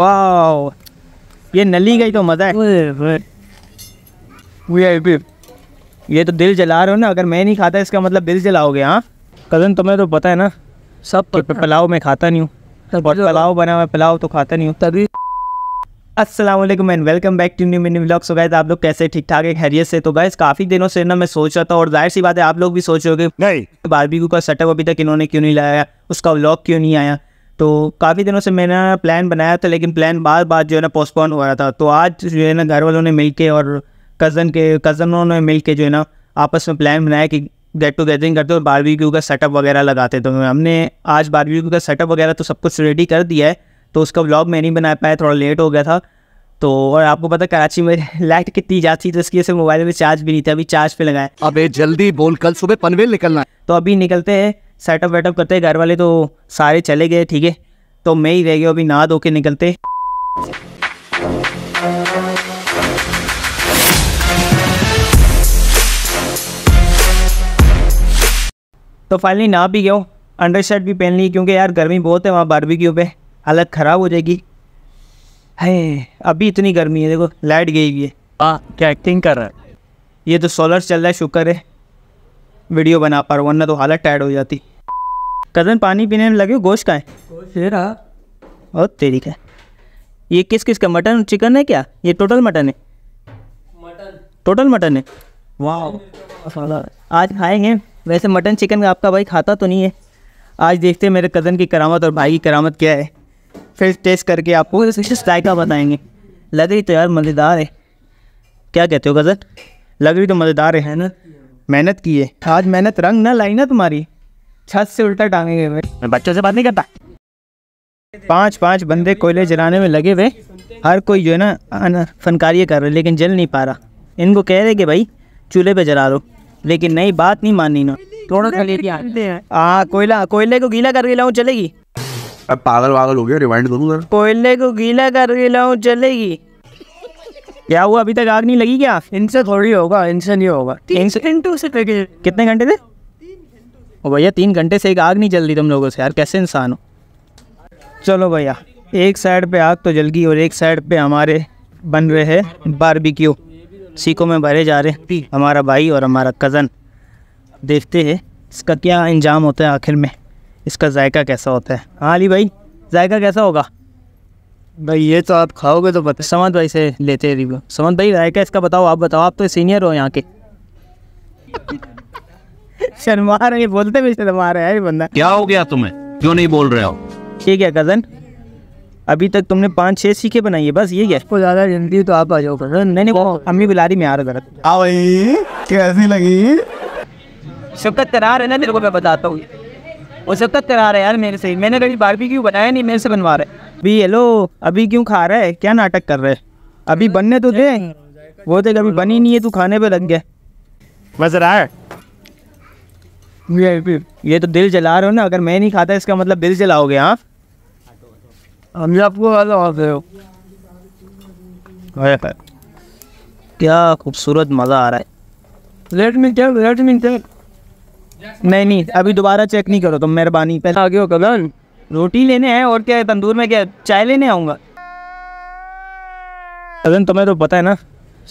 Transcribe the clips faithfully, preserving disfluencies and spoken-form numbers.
Wow, ये नली गई तो मजा है। ये तो दिल जला रहे हो ना, अगर मैं नहीं खाता इसका मतलब दिल जलाओगे। हाँ कज़न, तुम्हें तो पता है ना सब पुलाव मैं खाता नहीं हूँ, पुलाव बना मैं पुलाव तो खाता नहीं हूँ तभी। अस्सलाम वालेकुम and welcome back to new mini vlogs. So guys आप लोग कैसे, ठीक ठाक है, खैरियत से? तो गाइस काफ़ी दिनों से ना मैं सोच रहा था, और जाहिर सी बात है आप लोग भी सोच रहे होगे बारबेक्यू का सेटअप अभी तक इन्होंने क्यों नहीं लाया, उसका व्लॉग क्यों नहीं आया। तो काफ़ी दिनों से मैंने प्लान बनाया था, लेकिन प्लान बार बार जो है ना पोस्टपोन हो रहा था। तो आज जो है ना घर वालों ने मिल के और कज़न के कज़नों ने मिल के जो है ना आपस में प्लान बनाया कि गेट टू गैदरिंग करते और बारबेक्यू का सेटअप वगैरह लगाते। तो हमने आज बारबेक्यू का सेटअप वगैरह तो सब कुछ रेडी कर दिया है, तो उसका व्लॉग मैं नहीं बना पाया, थोड़ा लेट हो गया था। तो और आपको पता कराची में लाइट कितनी जाती थी, तो इसकी वजह से मोबाइल में चार्ज भी नहीं था, अभी चार्ज पे लगाए। अबे जल्दी बोल, कल सुबह पनवेल निकलना है। तो अभी निकलते हैं, सेटअप वेटअप करते हैं। घर वाले तो सारे चले गए, ठीक है, तो मैं ही रह गया, अभी नहा धो के निकलते। तो फाइनली नहा भी गया, अंडरशर्ट भी पहन ली, क्योंकि यार गर्मी बहुत है वहाँ बारबेक्यू पे, हालत ख़राब हो जाएगी। है अभी इतनी गर्मी है, देखो लाइट गई हुई है। हाँ क्या एक्टिंग कर रहा है, ये तो सोलर चल रहा है, शुक्र है वीडियो बना पा रहा हूँ, वरना तो हालत टायर्ड हो जाती। कज़न पानी पीने में लगे, गोश्त का है, गोश्त है रहा। और तेरी का ये किस किस का मटन चिकन है क्या? ये टोटल मटन है, मटन टोटल मटन है। वाह आज खाएंगे। वैसे मटन चिकन का आपका भाई खाता तो नहीं है, आज देखते हैं मेरे कज़न की करामत और भाई की करामत क्या है, फिर टेस्ट करके आपको जायका बताएंगे। लग रही तो यार मज़ेदार है, क्या कहते हो कज़न? लग रही तो मज़ेदार है ना, मेहनत की है आज, मेहनत रंग ना लाई ना तुम्हारी, छत से उल्टा टांगे गए। मैं बच्चों से बात नहीं करता। पाँच पाँच बंदे कोयले जलाने में लगे हुए, हर कोई जो है ना फनकारियाँ कर रहे, लेकिन जल नहीं पा रहा। इनको कह रहे कि भाई चूल्हे पर जला लो, लेकिन नई बात नहीं मानी ना, थोड़ा हाँ कोयला कोयले को गीला करके लाऊं चलेगी? अब पागल वागल हो गया, रिवाइंड करूंगा। कोयले को गीला करके लाऊं चलेगी? क्या हुआ, अभी तक आग नहीं लगी क्या? इनसे थोड़ी होगा, इनसे नहीं होगा। कितने घंटे थे ओ भैया? तीन घंटे से एक आग नहीं जल रही तुम लोगों से, यार कैसे इंसान हो। चलो भैया, एक साइड पे आग तो जल गई और एक साइड पे हमारे बन रहे हैं बारबेक्यू, सीखों में भरे जा रहे हमारा भाई और हमारा कज़न। देखते हैं इसका क्या इंजाम होता है, आखिर में इसका जायका कैसा होता है। हाँ अली भाई, जायका कैसा होगा भाई? ये तो आप खाओगे तो बता। समद भाई से लेते हैं रिव्यू। समद भाई जायका इसका बताओ, आप बताओ, आप तो सीनियर हो यहाँ के। शर्मा रहे, ये बोलते भी शर्मा रहे यार बंदा। क्या हो गया तुम्हें, क्यों नहीं बोल रहे हो? ठीक है कज़न, अभी तक तुमने पाँच छः सीखे बनाई है बस, ये क्या? आपको ज़्यादा जल्दी तो आप आ जाओ कज़न। नहीं नहीं, अम्मी बुला रही, मैं आ रहा जरा। हाँ भाई कैसी लगी? शफकत करार है ना, तेरे को मैं बताता हूँ, वो शफकत करार है यार मेरे से। मैंने कभी बारबेक्यू बनाया नहीं, मेरे से बनवा रहा है भी। हेलो अभी क्यों खा रहा है, क्या नाटक कर रहे है? अभी बनने तो दे, वो तो अभी बनी नहीं है, तू खाने पे लग गया। मज़ा आया? ये तो दिल जला रहे हो ना, अगर मैं नहीं खाता इसका मतलब दिल जलाओगे। हाँ हम आपको क्या खूबसूरत मज़ा आ रहा है। Let me take, let me take. नहीं नहीं अभी दोबारा चेक नहीं करो तुम, मेहरबानी। पहले आगे हो कज़न, रोटी लेने हैं और क्या है, तंदूर में क्या चाय लेने आऊँगा। कज़न तुम्हें तो पता है ना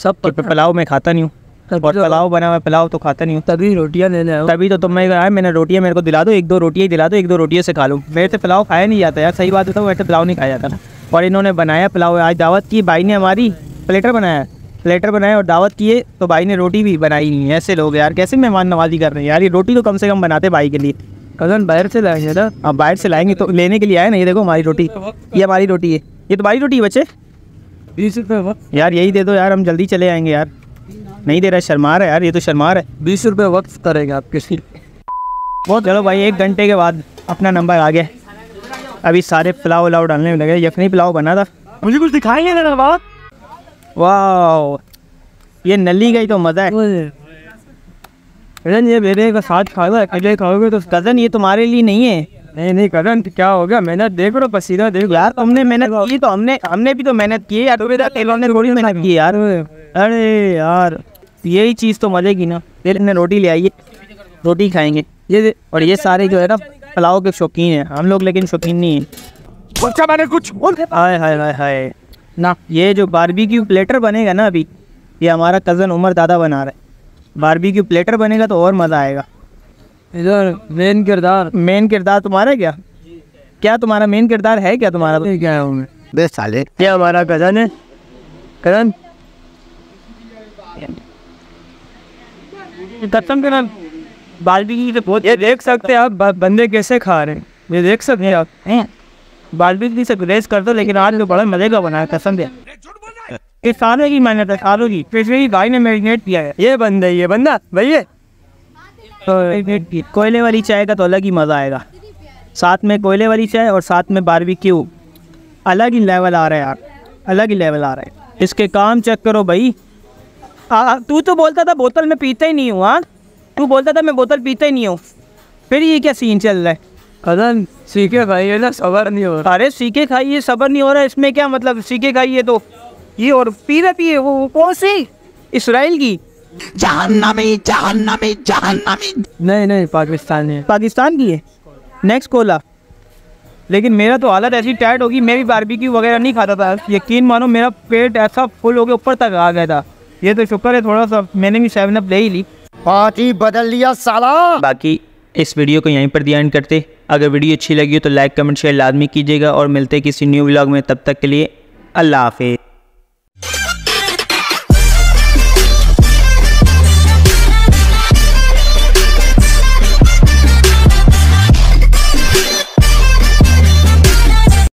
सब, पुलाव मैं खाता नहीं हूँ, और पुलाव बना हुआ पुलाव तो खाता नहीं हूँ, तभी रोटियाँ लेने आऊँ। तभी तो तुमने कहा मैंने रोटियाँ मेरे को दिला दो, एक दो रोटियाँ दिला दो, एक दो रोटियाँ से खा लूँ। मेरे से पुलाव खाया नहीं जाता यार, सही बात होता है, वैसे पुलाव नहीं खाया जाता। और इन्होंने बनाया पुलाव, आज दावत की भाई ने, हमारी प्लेटर बनाया, प्लेटर बनाए और दावत किए, तो भाई ने रोटी भी बनाई नहीं। ऐसे लोग यार कैसे मेहमान नवाजी कर रहे हैं यार, ये रोटी तो कम से कम बनाते भाई के लिए। कज़न बाहर से लाएंगे ना? अब बाहर से लाएंगे तो लेने के लिए आए ना। ये देखो हमारी रोटी, ये हमारी रोटी है, ये तुम्हारी रोटी है बच्चे। बीस रुपये यार यही दे दो यार, हम जल्दी चले आएंगे यार। नहीं दे रहा, शर्मा रहा है यार, ये तो शर्मा रहा है। बीस रुपये वक्त करेंगे आप किसी। चलो भाई एक घंटे के बाद अपना नंबर आ गया, अभी सारे पुलाव उलाव डालने में लगे। यखनी पुलाव बना था, मुझे कुछ दिखाएंगे ना बाबा। वाह ये नली गई तो मज़ा है। कज़न ये मेरे का साथ खाओ, अकेले खाओगे तो। कज़न ये तुम्हारे लिए नहीं है। नहीं नहीं कज़न क्या हो गया, मेहनत देख रहा, पसीना देख यार। तुमने मेहनत की तो हमने हमने भी तो मेहनत की है यार, थोड़ी मेहनत की यार। अरे यार यही चीज़ तो मजे की ना। ने रोटी ले आई, रोटी खाएंगे ये, और ये सारे जो है ना पुलाव के शौकीन हैं, हम लोग लेकिन शौकीन नहीं हैं। सोचा मैंने कुछ। हाय हाय हाय हाय ना, ये जो बारबेक्यू प्लेटर बनेगा ना अभी, ये हमारा कज़न उमर दादा बना रहा है। बारबेक्यू प्लेटर बनेगा तो और मज़ा आएगा। इधर मेन किरदार मेन किरदार तुम्हारा क्या क्या तुम्हारा मेन किरदार है क्या तुम्हारा क्या है बे साले? ये हमारा कज़न है। कज़न कसम करण बारबेक्यू से बहुत, ये देख सकते हैं आप बंदे कैसे खा रहे हैं, ये देख सकते हैं आप। बारबेक्यू से ग्रेस कर दो, लेकिन आज तो बड़ा मजे का बनाया कसम दे। ये सालों की मेहनत है, सालों की। फिर भाई ने मैरिनेट किया है। ये बंदा ये बंदा भैया तो कोयले वाली चाय का तो अलग ही मज़ा आएगा। साथ में कोयले वाली चाय और साथ में बारबेक्यू, अलग ही लेवल आ रहा है यार, अलग ही लेवल आ रहा है। इसके काम चेक करो भाई। तू तो बोलता था बोतल में पीता ही नहीं हूँ। हाँ तू बोलता था मैं बोतल पीता ही नहीं हूँ, फिर ये क्या सीन चल रहा है? कदम सीखे खाइए ना, सबर नहीं हो रहा। अरे सीखे खाइए सबर नहीं हो रहा, इसमें क्या मतलब? सीखे खाइए तो ये और पी रहा पिए वो, वो कौन सी इसराइल की जहन्नमी जहन्नमी जहन्नमी। नहीं नहीं पाकिस्तान है, पाकिस्तान की है नेक्स्ट कोला। लेकिन मेरा तो हालत ऐसी टाइट होगी, मैं भी बारबेक्यू वगैरह नहीं खाता था। यकीन मानो मेरा पेट ऐसा फुल होकर ऊपर तक आ गया था। ये तो शुक्र है थोड़ा सा मैंने भी सेवन अप ले ही ली, बात ही बदल लिया साला। बाकी इस वीडियो को यहीं पर एंड करते। अगर वीडियो अच्छी लगी हो तो लाइक कमेंट शेयर लाजमी कीजिएगा और मिलते हैं किसी न्यू व्लॉग में। तब तक के लिए अल्लाह हाफिज़।